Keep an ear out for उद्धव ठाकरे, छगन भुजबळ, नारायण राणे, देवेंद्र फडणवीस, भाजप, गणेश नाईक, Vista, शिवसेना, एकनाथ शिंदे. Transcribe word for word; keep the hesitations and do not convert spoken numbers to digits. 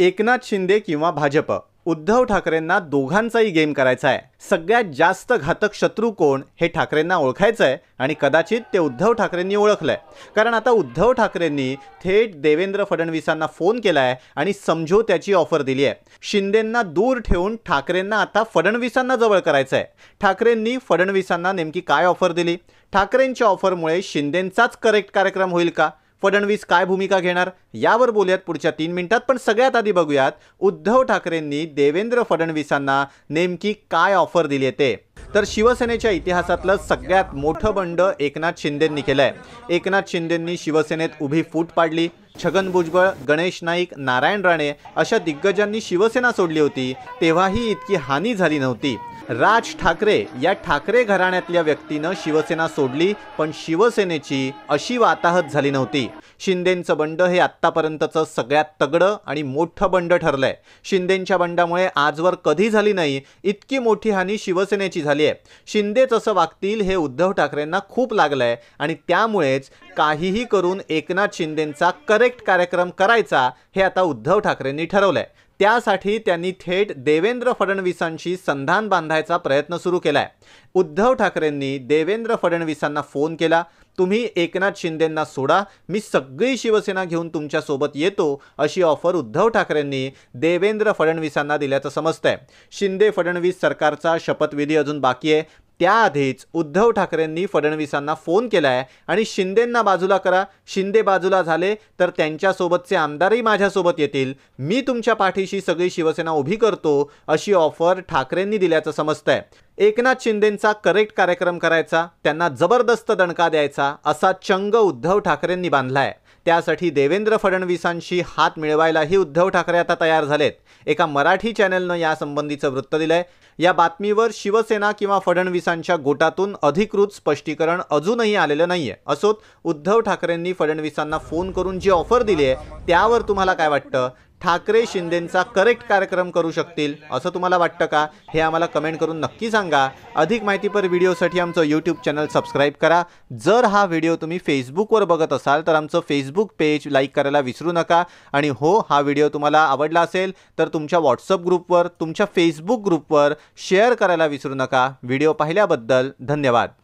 एकनाथ शिंदे किंवा भाजप, उद्धव ठाकरेंना दोघांचाही गेम करायचा आहे। सगळ्यात जास्त घातक शत्रू कोण हे ठाकरेंना ओळखायचं आहे आणि कदाचित ते उद्धव ठाकरेंनी ओळखलंय, कारण आता उद्धव ठाकरेंनी थेट देवेंद्र फडणवीसांना फोन केलाय आणि समझोत्याची ऑफर दिली आहे। शिंदेंना दूर ठेवून ठाकरेंना आता फडणवीसांना जवळ करायचं आहे। ठाकरेंनी फडणवीसांना नेमकी काय ऑफर दिली? ठाकरेंच्या ऑफरमुळे शिंदेंचाच करेक्ट कार्यक्रम होईल का? फडणवीस काय भूमिका घेणार यावर बोलूयात पुढच्या तीन मिनिटात। पण सगळ्यात आधी बघूयात उद्धव ठाकरेंनी देवेंद्र फडणवीसांना नेमकी काय ऑफर दिली आहे ते। तर शिवसेनेच्या इतिहासातलं सगळ्यात मोठं बंड एकनाथ शिंदेंनी केलंय। एकनाथ शिंदेंनी शिवसेनेत उभी फूट पाडली। छगन भुजबळ, गणेश नाईक, नारायण राणे अशा दिग्गजांनी शिवसेना सोडली होती तेव्हाही इतकी हानी झाली नव्हती। राज ठाकरे या ठाकरे घराण्यातल्या व्यक्तीनं शिवसेना सोडली पण शिवसेनेची अशी वाताहत झाली नव्हती। शिंदेंचं बंड हे आत्तापर्यंतचं सगळ्यात तगडं आणि मोठं बंड ठरलंय। शिंदेंच्या बंडामुळे आजवर कधी झाली नाही इतकी मोठी हानी शिवसेनेची झाली आहे। शिंदेच असं वागतील हे उद्धव ठाकरेंना खूप लागलंय आणि त्यामुळेच काहीही करून एकनाथ शिंदेंचा करेक्ट कार्यक्रम करायचा हे आता उद्धव ठाकरेंनी ठरवलंय। त्यासाठी त्यांनी थेट देवेंद्र फडणवीसांशी संधान बांधायचा प्रयत्न सुरू केलाय। उद्धव ठाकरेंनी देवेंद्र फडणवीसांना फोन केला, तुम्ही एकनाथ शिंदेंना सोडा, मी सगळी शिवसेना घेऊन तुमच्या सोबत येतो अशी ऑफर उद्धव ठाकरेंनी देवेंद्र फडणवीसांना दिल्याचं समजतंय। शिंदे फडणवीस सरकारचा शपथविधी अजून बाकी आहे, त्याआधीच उद्धव ठाकरेंनी फडणवीसांना फोन केलाय आणि शिंदेंना बाजूला करा, शिंदे बाजूला झाले तर त्यांच्यासोबतचे आमदारही माझ्यासोबत येतील, मी तुमच्या पाठीशी सगळी शिवसेना उभी करतो अशी ऑफर ठाकरेंनी दिल्याचं समजतंय। एकनाथ शिंदेंचा करेक्ट कार्यक्रम करायचा, त्यांना जबरदस्त दणका द्यायचा असा चंग उद्धव ठाकरेंनी बांधलाय। त्यासाठी देवेंद्र फडणवीसांशी हात मिळवायलाही उद्धव ठाकरे आता तयार झालेत। एका मराठी चॅनलनं यासंबंधीचं वृत्त दिलंय। या बातमीवर शिवसेना किंवा फडणवीसांच्या गोटातून अधिकृत स्पष्टीकरण अजूनही आलेलं नाहीये। असोत, उद्धव ठाकरेंनी फडणवीसांना फोन करून जी ऑफर दिली आहे त्यावर तुम्हाला काय वाटतं? ठाकरे शिंदेंचा करेक्ट कार्यक्रम करू शकतील असं तुम्हाला वाटतं का? हे आम्हाला कमेंट करून नक्की सांगा। अधिक माहितीपर व्हिडिओसाठी आमचं यूट्यूब चॅनल सबस्क्राईब करा। जर हा व्हिडिओ तुम्ही फेसबुकवर बघत असाल तर आमचं फेसबुक पेज लाईक करायला विसरू नका। आणि हो, हा व्हिडिओ तुम्हाला आवडला असेल तर तुमच्या व्हॉट्सअप ग्रुपवर, तुमच्या फेसबुक ग्रुपवर शेअर करायला विसरू नका। व्हिडिओ पाहिल्याबद्दल धन्यवाद।